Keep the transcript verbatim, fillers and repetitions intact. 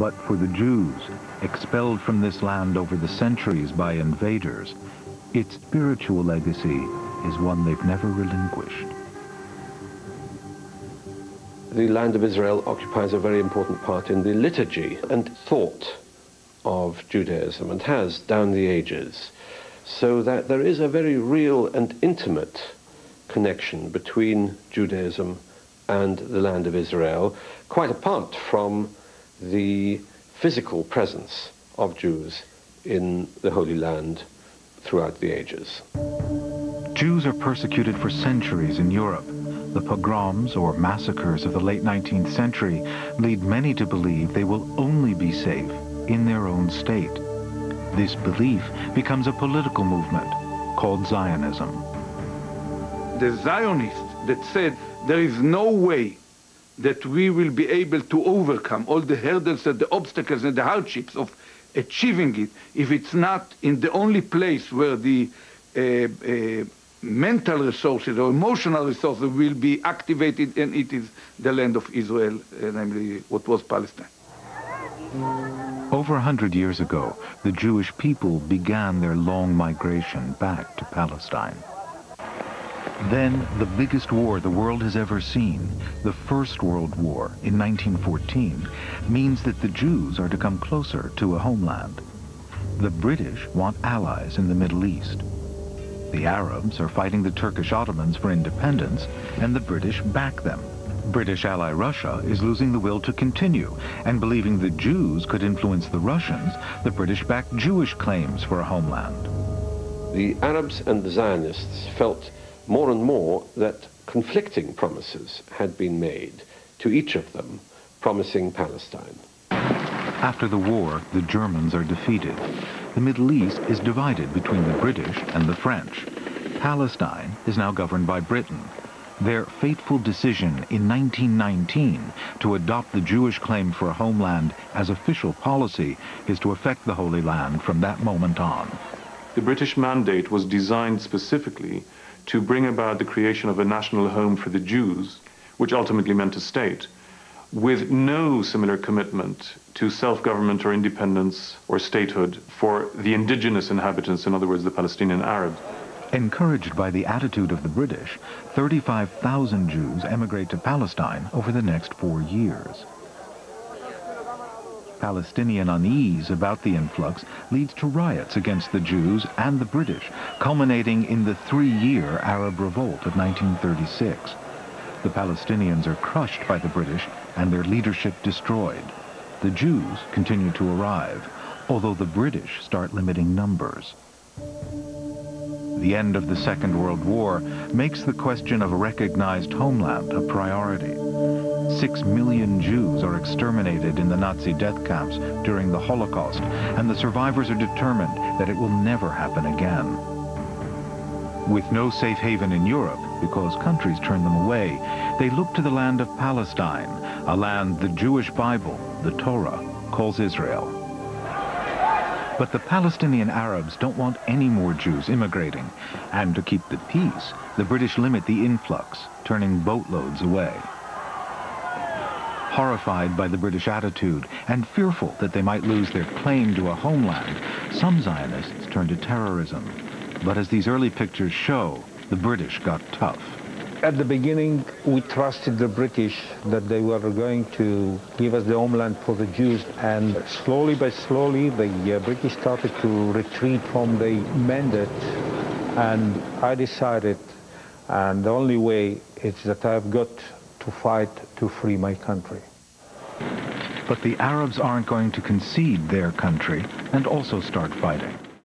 but for the Jews, expelled from this land over the centuries by invaders, its spiritual legacy is one they've never relinquished. The land of Israel occupies a very important part in the liturgy and thought of Judaism, and has down the ages, so that there is a very real and intimate connection between Judaism and the land of Israel, quite apart from the physical presence of Jews in the Holy Land throughout the ages. Jews are persecuted for centuries in Europe. The pogroms or massacres of the late nineteenth century lead many to believe they will only be safe in their own state. This belief becomes a political movement called Zionism. The Zionists that said there is no way that we will be able to overcome all the hurdles and the obstacles and the hardships of achieving it if it's not in the only place where the uh, uh, mental resources or emotional resources will be activated, and it is the land of Israel, uh, namely what was Palestine. Over a hundred years ago, the Jewish people began their long migration back to Palestine. Then, the biggest war the world has ever seen, the First World War in nineteen fourteen, means that the Jews are to come closer to a homeland. The British want allies in the Middle East. The Arabs are fighting the Turkish Ottomans for independence, and the British back them. British ally Russia is losing the will to continue, and believing the Jews could influence the Russians, the British-backed Jewish claims for a homeland. The Arabs and the Zionists felt more and more that conflicting promises had been made to each of them, promising Palestine. After the war, the Germans are defeated. The Middle East is divided between the British and the French. Palestine is now governed by Britain. Their fateful decision in nineteen nineteen to adopt the Jewish claim for a homeland as official policy is to affect the Holy Land from that moment on. The British mandate was designed specifically to bring about the creation of a national home for the Jews, which ultimately meant a state, with no similar commitment to self-government or independence or statehood for the indigenous inhabitants, in other words, the Palestinian Arabs. Encouraged by the attitude of the British, thirty-five thousand Jews emigrate to Palestine over the next four years. Palestinian unease about the influx leads to riots against the Jews and the British, culminating in the three-year Arab Revolt of nineteen thirty-six. The Palestinians are crushed by the British and their leadership destroyed. The Jews continue to arrive, although the British start limiting numbers. The end of the Second World War makes the question of a recognized homeland a priority. Six million Jews are exterminated in the Nazi death camps during the Holocaust, and the survivors are determined that it will never happen again. With no safe haven in Europe, because countries turn them away, they look to the land of Palestine, a land the Jewish Bible, the Torah, calls Israel. But the Palestinian Arabs don't want any more Jews immigrating, and to keep the peace, the British limit the influx, turning boatloads away. Horrified by the British attitude and fearful that they might lose their claim to a homeland, some Zionists turn to terrorism. But as these early pictures show, the British got tough. At the beginning, we trusted the British that they were going to give us the homeland for the Jews, and slowly by slowly, the uh, British started to retreat from the mandate, and I decided, and the only way is that I've got to fight to free my country. But the Arabs aren't going to concede their country and also start fighting.